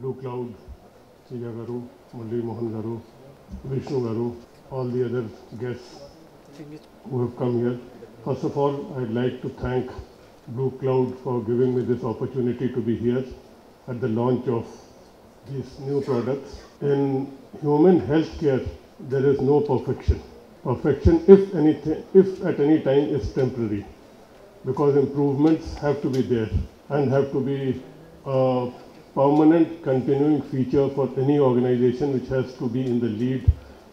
Blue Cloud, Sridhar Garu, Mandalvi Mohan Garu, Vishnu Garu, all the other guests who have come here. First of all, I'd like to thank Blue Cloud for giving me this opportunity to be here at the launch of these new products. In human healthcare, there is no perfection. Perfection, if at any time, is temporary, because improvements have to be there and have to be a permanent continuing feature for any organization which has to be in the lead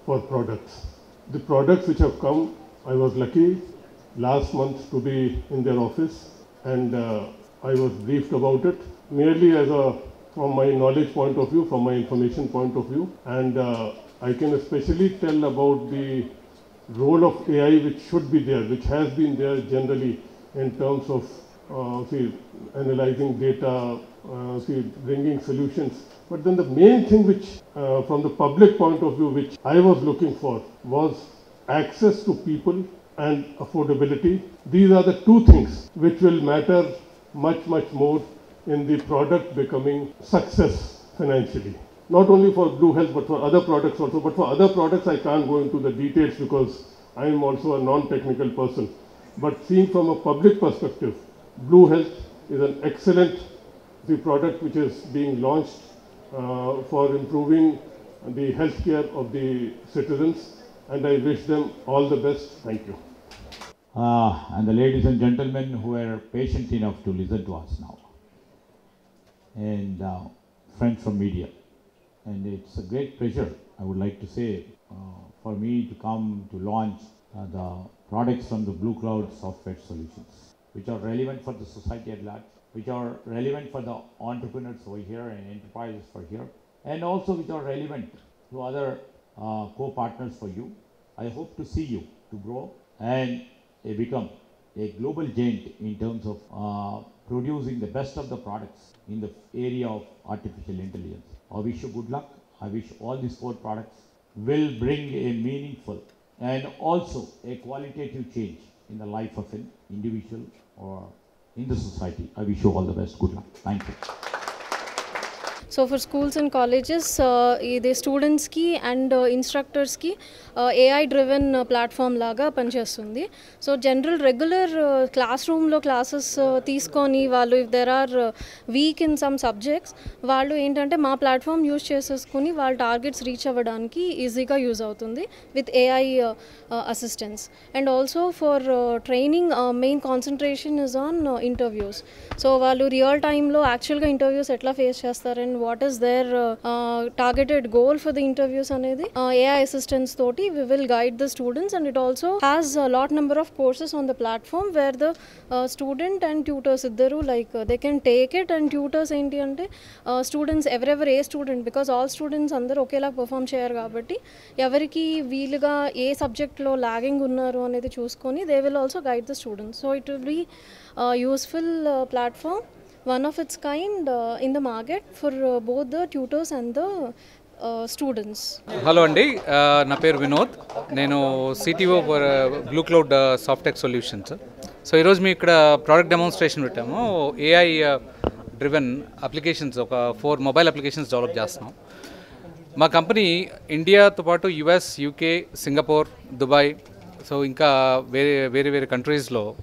for products. The products which have come, I was lucky last month to be in their office, and I was briefed about it merely as from my knowledge point of view, from my information point of view, and I can especially tell about the role of AI which should be there, which has been there generally in terms of analyzing data, bringing solutions. But then the main thing which from the public point of view which I was looking for was access to people and affordability. These are the two things which will matter much more in the product becoming success financially. Not only for Blue Health but for other products also. But for other products I can't go into the details because I am also a non-technical person. But seen from a public perspective, Blue Health is an excellent product which is being launched for improving the healthcare of the citizens, and I wish them all the best. Thank you. And the ladies and gentlemen who were patient enough to listen to us now, and friends from media. And it's a great pleasure, I would like to say, for me to come to launch the products from the Blue Cloud Softech Solutions, which are relevant for the society at large, which are relevant for the entrepreneurs over here and enterprises for here, and also which are relevant to other co-partners for you. I hope to see you to grow and become a global giant in terms of producing the best of the products in the area of artificial intelligence. I wish you good luck. I wish all these four products will bring a meaningful and also a qualitative change in the life of an individual or in the society. I wish you all the best. Good luck. Thank you. So for schools and colleges, the students ki and instructors ki AI-driven platform laga panchestundi. So general regular classroom lo classes teeskoni vallu, if there are weak in some subjects, vallu entante ma platform use chesukoni vallu targets reach avvadaniki easy ga use avutundi with AI assistance. And also for training, main concentration is on interviews. So vallu real time lo actual ga interviews etla face chestaru and what is their targeted goal for the interviews anedi AI assistance toti we will guide the students, and it also has a lot number of courses on the platform where the student and tutors iddaru like they can take it, and tutors enti ante students every student, because all students andaru okela perform cheyaru kabatti everiki veeluga a subject lo lagging unnaru anedi chusukoni they will also guide the students. So it will be a useful platform, one of its kind in the market for both the tutors and the students. Hello Andy, Naper Vinod. Nenu CTO for Blue Cloud Softech Solutions. So I was making a product demonstration with them. AI driven applications for mobile applications developed just now. My company India, US, UK, Singapore, Dubai. So inka very countries lo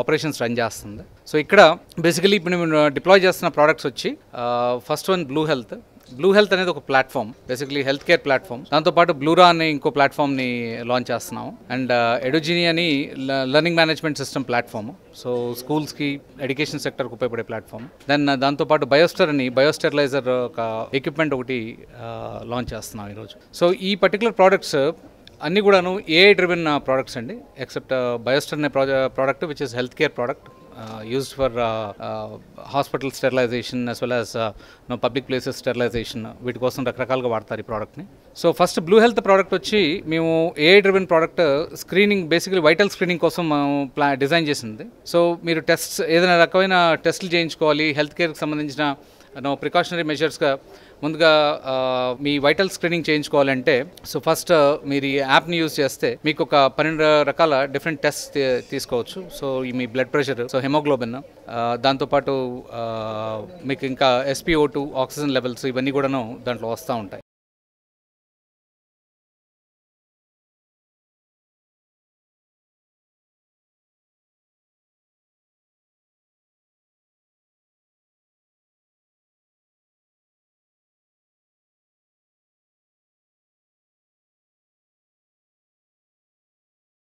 operations run chestund. So ikkada basically deploy chestunna products vachi first one Blue Health అనేది ఒక platform, basically health care platform. దాంతోపాటు బ్లూరా అనే ఇంకో ప్లాట్ఫామ్ని launch చేస్తున్నాము, and ఎడుజీనీ అని learning management system platform, so స్కూల్స్కి education సెక్టర్కి ఉపయోగపడే ప్లాట్ఫామ్. దాంతోపాటు బయోస్టర్ అని బయోస్టెరిలైజర్ ఒక ఎక్విప్మెంట్ ఒకటి లాంచ్ చేస్తున్నాం ఈరోజు. సో ఈ పర్టికులర్ ప్రోడక్ట్స్ అన్నీ కూడాను ఏఐ డ్రివెన్ ప్రోడక్ట్స్ అండి, ఎక్సెప్ట్ బయోస్టర్ అనే product which is health care product, used for hospital sterilization as well as public places sterilization. వీటి కోసం రకరకాలుగా వాడతారు ఈ ప్రోడక్ట్ని. So first Blue Health product వచ్చి మేము AI driven product screening basically vital screening కోసం డిజైన్ చేసింది. సో మీరు టెస్ట్ ఏదైనా రకమైన టెస్టులు చేయించుకోవాలి హెల్త్ కేర్కి సంబంధించిన ప్రికాషనరీ మెజర్స్గా ముందుగా మీ వైటల్ స్క్రీనింగ్ చేయించుకోవాలంటే సో ఫస్ట్ మీరు ఈ యాప్ని యూజ్ చేస్తే మీకు ఒక 12 రకాల డిఫరెంట్ టెస్ట్ తీసుకోవచ్చు. సో మీ బ్లడ్ ప్రెషర్, సో హెమోగ్లోబిన్, దాంతోపాటు మీకు ఇంకా SpO2 ఆక్సిజన్ లెవెల్స్ ఇవన్నీ కూడాను దాంట్లో వస్తూ ఉంటాయి.